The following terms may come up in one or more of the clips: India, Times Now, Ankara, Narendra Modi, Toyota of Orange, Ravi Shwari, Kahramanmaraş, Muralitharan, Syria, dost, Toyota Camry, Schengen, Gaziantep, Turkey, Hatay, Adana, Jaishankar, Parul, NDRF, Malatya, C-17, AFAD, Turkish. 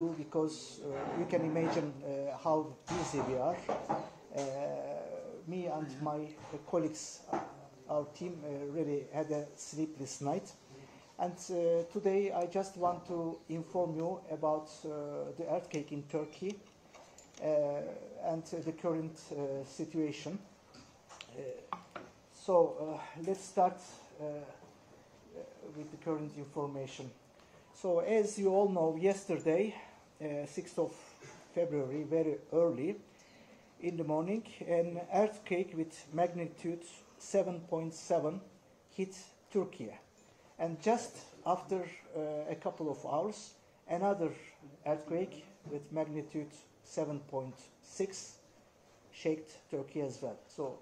Because you can imagine how busy we are. Me and my colleagues, our team, really had a sleepless night. And today I just want to inform you about the earthquake in Turkey and the current situation. So let's start with the current information. So as you all know, yesterday, 6th of February, very early in the morning, an earthquake with magnitude 7.7 hit Turkey. And just after a couple of hours, another earthquake with magnitude 7.6 shook Turkey as well. So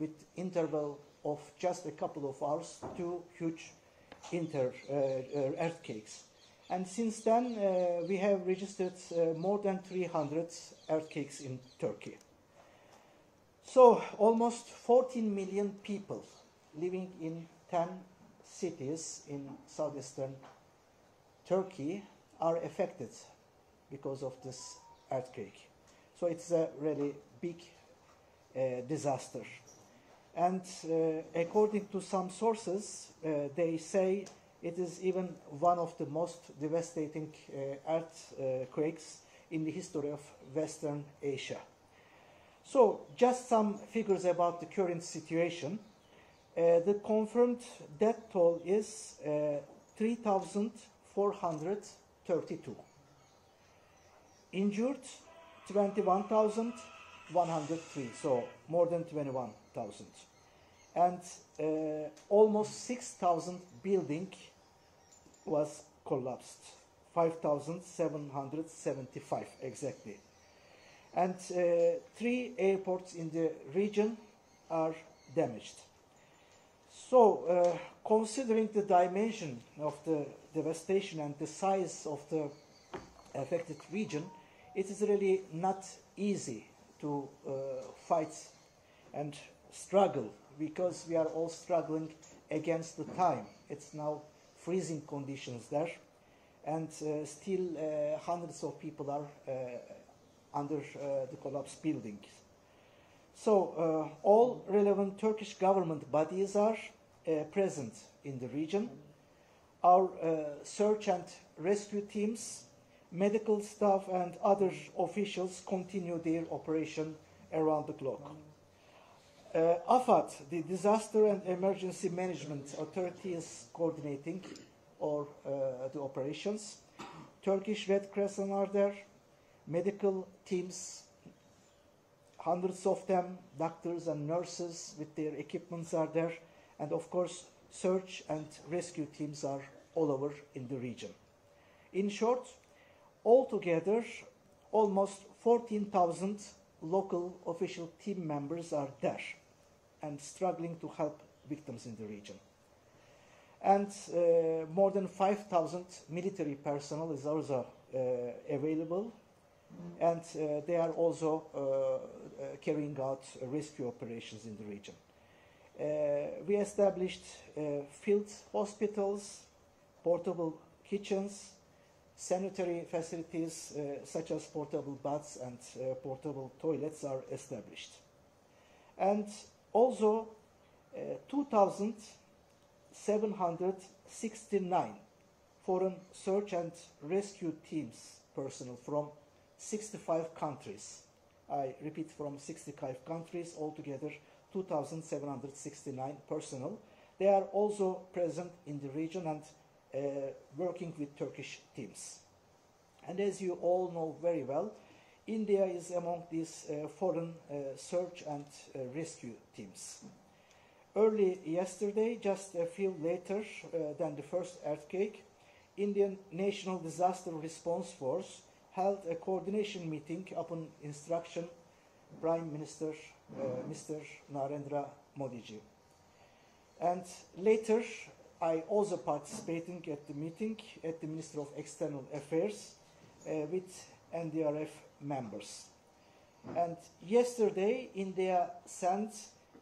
with interval of just a couple of hours, two huge earthquakes. And since then, we have registered more than 300 earthquakes in Turkey. So almost 14 million people living in 10 cities in southeastern Turkey are affected because of this earthquake. So it's a really big disaster. And according to some sources, they say it is even one of the most devastating earthquakes in the history of Western Asia. So just some figures about the current situation. The confirmed death toll is 3,432. Injured, 21,103, so more than 21,000. And almost 6,000 buildings was collapsed, 5,775 exactly. And 3 airports in the region are damaged. So considering the dimension of the devastation and the size of the affected region, it is really not easy to fight and struggle, because we are all struggling against the time. It's now freezing conditions there, and still hundreds of people are under the collapsed buildings. So all relevant Turkish government bodies are present in the region. Our search and rescue teams, medical staff and other officials continue their operation around the clock. AFAD, the Disaster and Emergency Management Authority, is coordinating the operations. Turkish Red Crescent are there, medical teams, hundreds of them, doctors and nurses with their equipments are there, and of course search and rescue teams are all over in the region. In short, altogether, almost 14,000 local official team members are there and struggling to help victims in the region. And more than 5,000 military personnel is also available, and they are also carrying out rescue operations in the region. We established field hospitals, portable kitchens, sanitary facilities such as portable baths and portable toilets are established. And also 2,769 foreign search and rescue teams personnel from 65 countries. I repeat, from 65 countries, altogether 2,769 personnel. They are also present in the region and working with Turkish teams. And as you all know very well, India is among these foreign search and rescue teams. Early yesterday, just a few later than the first earthquake, Indian National Disaster Response Force held a coordination meeting upon instruction Prime Minister Mr. Narendra Modi. And later, I also participating at the meeting at the Ministry of External Affairs with NDRF members. And yesterday, India sent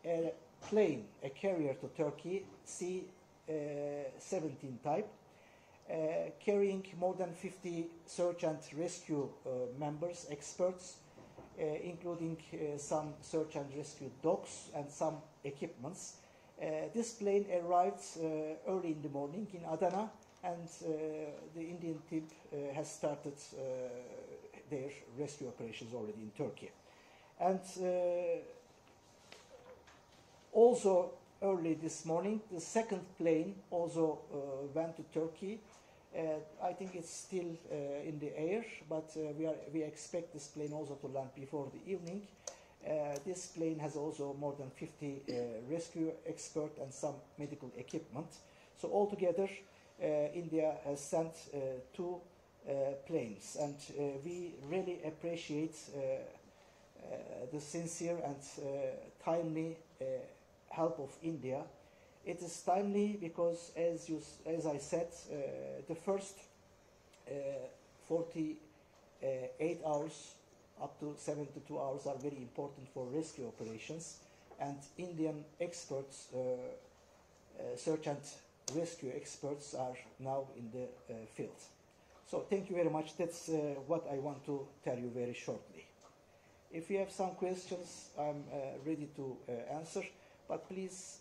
a plane, a carrier to Turkey, C-17 type, carrying more than 50 search and rescue members, experts, including some search and rescue dogs and some equipments. This plane arrived early in the morning in Adana, and the Indian team has started their rescue operations already in Turkey. And also early this morning, the second plane also went to Turkey. I think it's still in the air, but we expect this plane also to land before the evening. This plane has also more than 50 rescue experts and some medical equipment. So altogether, India has sent two planes, and we really appreciate the sincere and timely help of India. It is timely because, as I said, the first 48 hours up to 72 hours are very important for rescue operations, and Indian experts, search and rescue experts, are now in the field. So thank you very much. That's what I want to tell you very shortly. If you have some questions, I'm ready to answer, but please,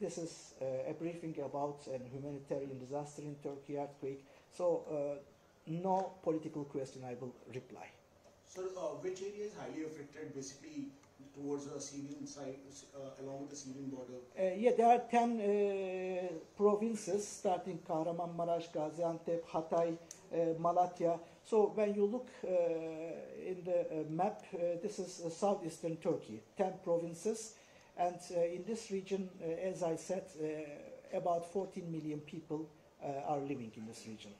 this is a briefing about a humanitarian disaster in Turkey, earthquake, so no political question I will reply. Sir, which area is highly affected, basically towards the Syrian side, along the Syrian border? Yeah, there are 10 provinces, starting Kahramanmaraş, Gaziantep, Hatay, Malatya. So when you look in the map, this is southeastern Turkey, 10 provinces. And in this region, as I said, about 14 million people are living in this region.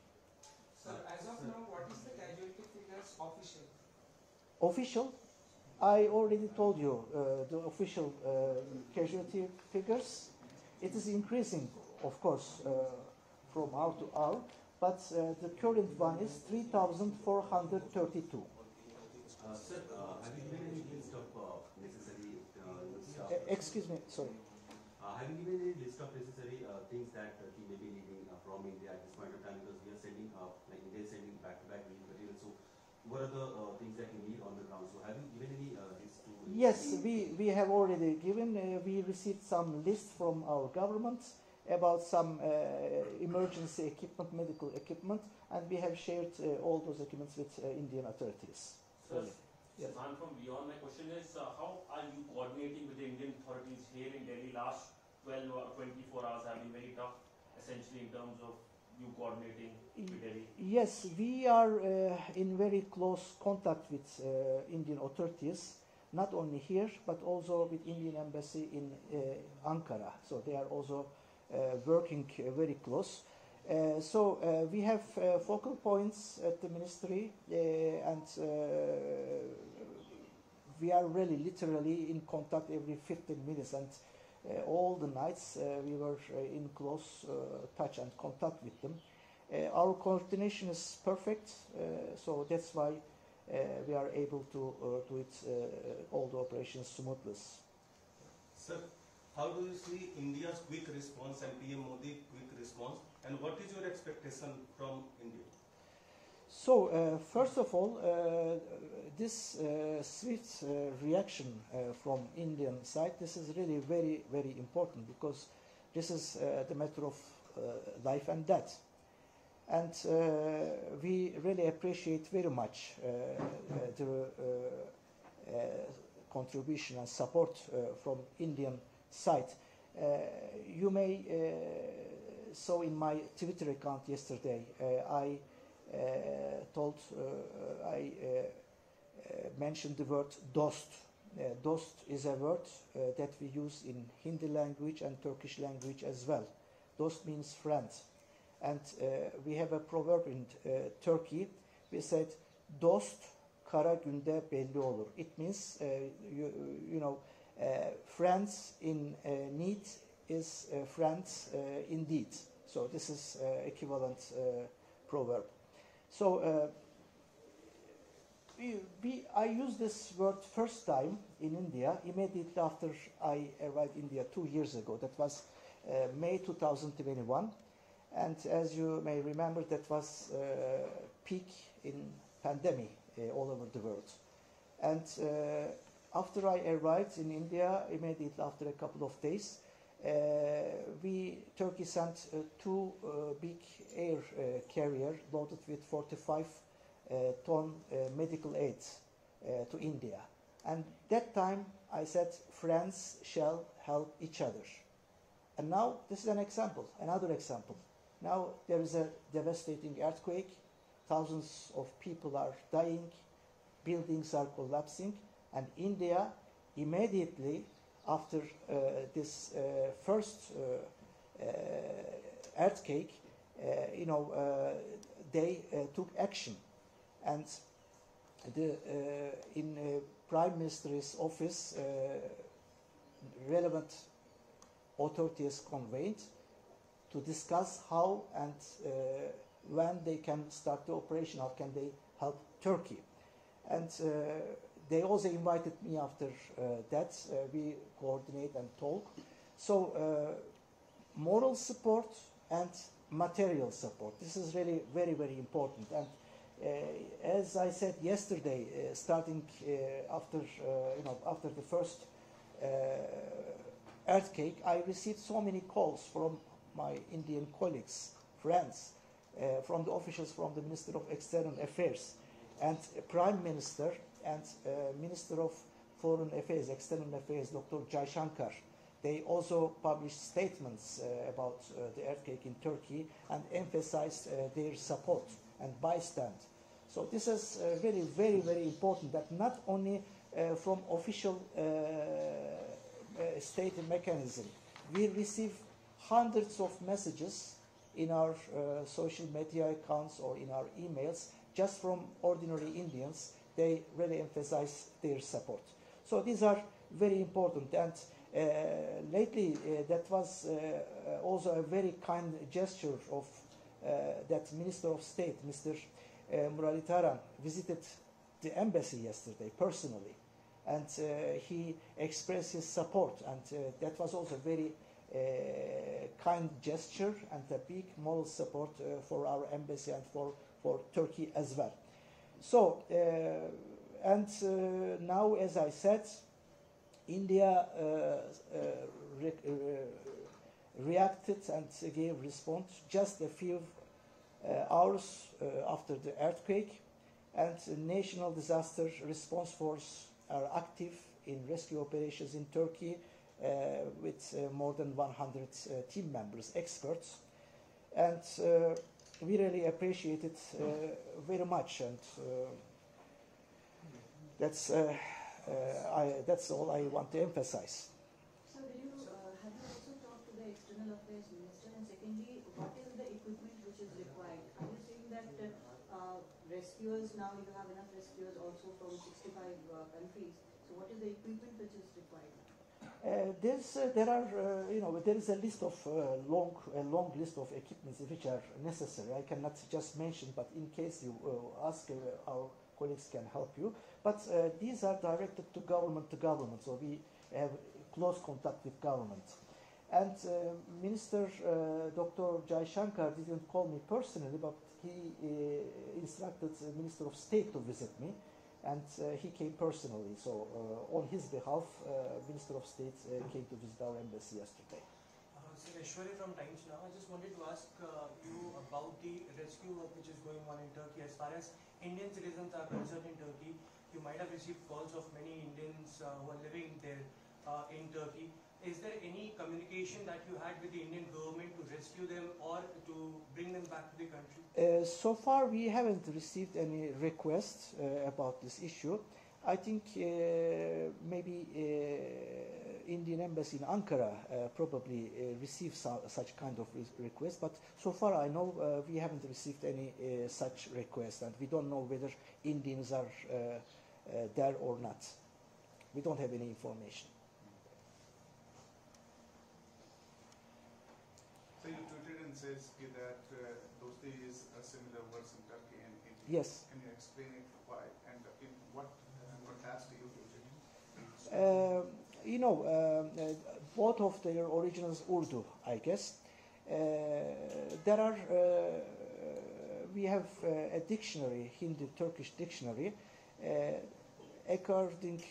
Sir, as of now, what is the casualty figures official? Official? I already told you the official casualty figures. It is increasing, of course, from hour to hour, but the current one is 3,432. Sir, have you given any list of necessary excuse me, sorry. Have you given any list of necessary things that Turkey may be needing from India at this point of time? Because we are sending, like India is sending back-to-back material. So what are the things that you need on the ground? So have you given any list to? Yes, we have already given. We received some list from our government about some emergency equipment, medical equipment, and we have shared all those equipments with Indian authorities. Sir, yes. I'm from beyond. My question is, how are you coordinating with the Indian authorities here in Delhi? Last 12 or 24 hours have been very tough, essentially, in terms of you coordinating with Delhi. Yes, we are in very close contact with Indian authorities, not only here, but also with Indian Embassy in Ankara. So they are also working very close. So we have focal points at the ministry, and we are really literally in contact every 15 minutes, and all the nights we were in close touch and contact with them. Our coordination is perfect, so that's why we are able to do it, all the operations smoothly. Sir, how do you see India's quick response and PM Modi's quick response? And what is your expectation from India? So, first of all, this swift reaction from Indian side, this is really very, very important, because this is the matter of life and death. And we really appreciate very much the contribution and support from Indian side. You may so in my Twitter account yesterday, I mentioned the word dost. Dost is a word that we use in Hindi language and Turkish language as well. Dost means friend. And we have a proverb in Turkey. We said, dost kara günde belli olur. It means, friends in need is friends indeed. So this is equivalent proverb. So I used this word first time in India immediately after I arrived in India 2 years ago. That was May 2021. And as you may remember, that was peak in pandemic all over the world. And after I arrived in India, immediately after a couple of days, Turkey sent two big air carrier loaded with 45 ton medical aid to India. And that time I said, friends shall help each other. And now this is an example, another example. Now there is a devastating earthquake, thousands of people are dying, buildings are collapsing, and India immediately after this first earthquake, they took action. And the, in Prime Minister's office, relevant authorities convened to discuss how and when they can start the operation, how can they help Turkey. And they also invited me after that. We coordinate and talk. So moral support and material support. This is really very, very important. And as I said yesterday, starting after after the first earthquake, I received so many calls from my Indian colleagues, friends, from the officials, from the Minister of External Affairs, and Prime Minister and Minister of Foreign Affairs, External Affairs, Dr. Jaishankar. They also published statements about the earthquake in Turkey and emphasized their support and bystand. So this is really very, very important that not only from official state mechanism, we receive hundreds of messages in our social media accounts or in our emails just from ordinary Indians. They really emphasize their support. So these are very important. And lately, that was also a very kind gesture of that Minister of State, Mr. Muralitharan, visited the embassy yesterday personally. And he expressed his support. And that was also very kind gesture and a big moral support for our embassy and for Turkey as well. So, now, as I said, India reacted and gave response just a few hours after the earthquake, and National Disaster Response Force are active in rescue operations in Turkey with more than 100 team members, experts, and we really appreciate it very much, and that's all I want to emphasize. So, have you also talked to the External Affairs Minister? And secondly, what is the equipment which is required? Are you saying that rescuers now you have enough rescuers also from 65 countries? So, what is the equipment which is required? There is a list of long list of equipments which are necessary. I cannot just mention, but in case you ask, our colleagues can help you. But these are directed to government, so we have close contact with government. And Minister Dr. Jaishankar didn't call me personally, but he instructed the Minister of State to visit me. And he came personally, so on his behalf, Minister of State came to visit our embassy yesterday. Mr. Ravi Shwari from Times Now, I just wanted to ask you about the rescue work which is going on in Turkey. As far as Indian citizens are concerned in Turkey, you might have received calls of many Indians who are living there in Turkey. Is there any communication that you had with the Indian government to rescue them or to bring them back to the country? So far, we haven't received any requests about this issue. I think maybe Indian Embassy in Ankara probably received such kind of request, but so far I know we haven't received any such request, and we don't know whether Indians are there or not. We don't have any information. You tweeted and says that those days are similar words in Turkey and India. Yes. Can you explain it why and in what contrast do you tweeted? Both of their originals Urdu, I guess. There are we have a dictionary, Hindi-Turkish dictionary. According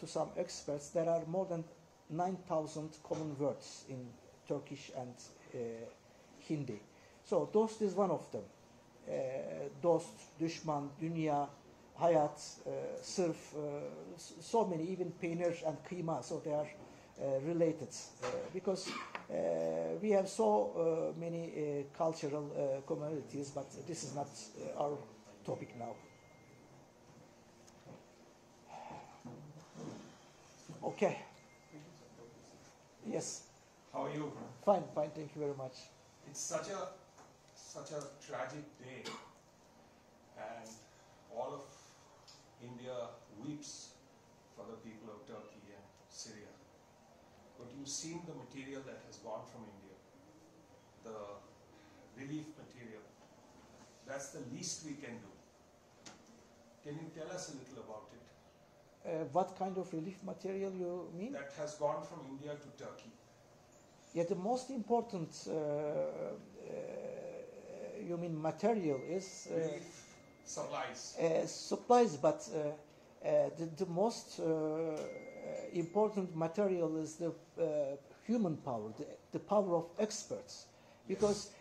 to some experts, there are more than 9,000 common words in Turkish and Hindi. So dost is one of them. Dost, düşman, dünya, hayat, sırf, so many, even peynir and kıyma, so they are related. Because we have so many cultural communities, but this is not our topic now. Okay. Yes. How are you? Fine, fine. Thank you very much. It's such a tragic day, and all of India weeps for the people of Turkey and Syria. But you've seen the material that has gone from India, the relief material. That's the least we can do. Can you tell us a little about it? What kind of relief material you mean? That has gone from India to Turkey. Yeah, the most important, you mean material is... relief supplies. Supplies, but the most important material is the human power, the power of experts. Because yes,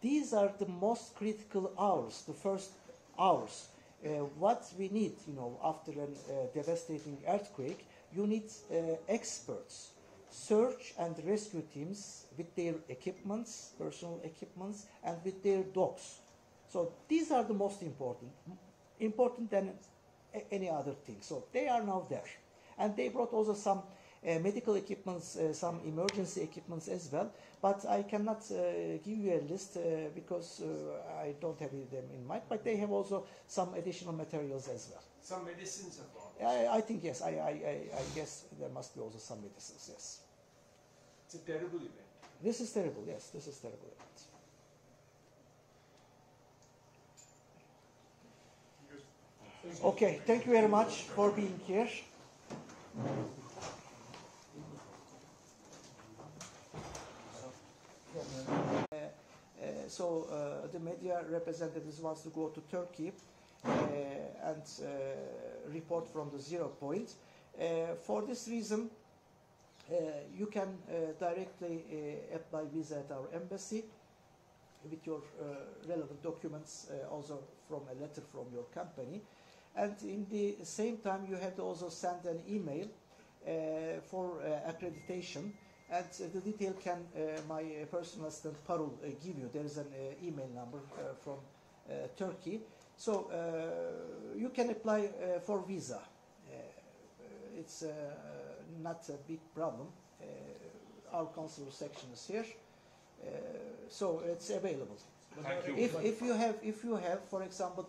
these are the most critical hours, the first hours. What we need, you know, after a devastating earthquake, you need experts, search and rescue teams with their equipments, personal equipments, and with their dogs. So these are the most important than any other thing. So they are now there. And they brought also some medical equipments, some emergency equipments as well, but I cannot give you a list because I don't have them in mind, but they have also some additional materials as well. Some medicines have gone. I think, yes, I guess there must be also some medicines, yes. It's a terrible event. This is terrible, yes, this is a terrible event. Okay, thank you very much for being here. So the media representatives wants to go to Turkey and report from the 0 point. For this reason, you can directly apply visa at our embassy with your relevant documents, also from a letter from your company. And in the same time, you have to also send an email for accreditation. And the detail can my personal assistant Parul give you. There is an email number from Turkey. So you can apply for visa. It's not a big problem. Our consular section is here, so it's available. Thank you. If you have, for example,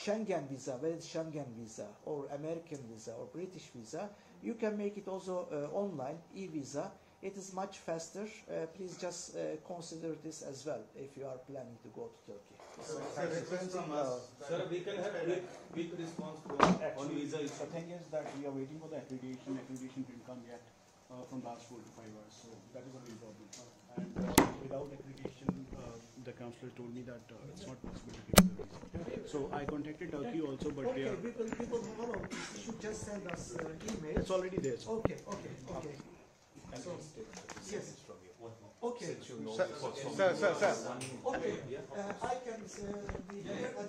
Schengen visa, whether it's Schengen visa or American visa or British visa, you can make it also online, e-visa. It is much faster. Please just consider this as well if you are planning to go to Turkey. So, sir, we can have a quick response to on visa. The thing is that we are waiting for the accreditation didn't come yet from last 4 to 5 hours. So that is only problem. And without accreditation, the counselor told me that it's not possible to give the visa. So I contacted Turkey also, but okay, they are... Okay, people follow. You should just send us an email. It's already there. Sir. Okay, okay, okay. So, yes. Okay. Sir. Okay. I can be here.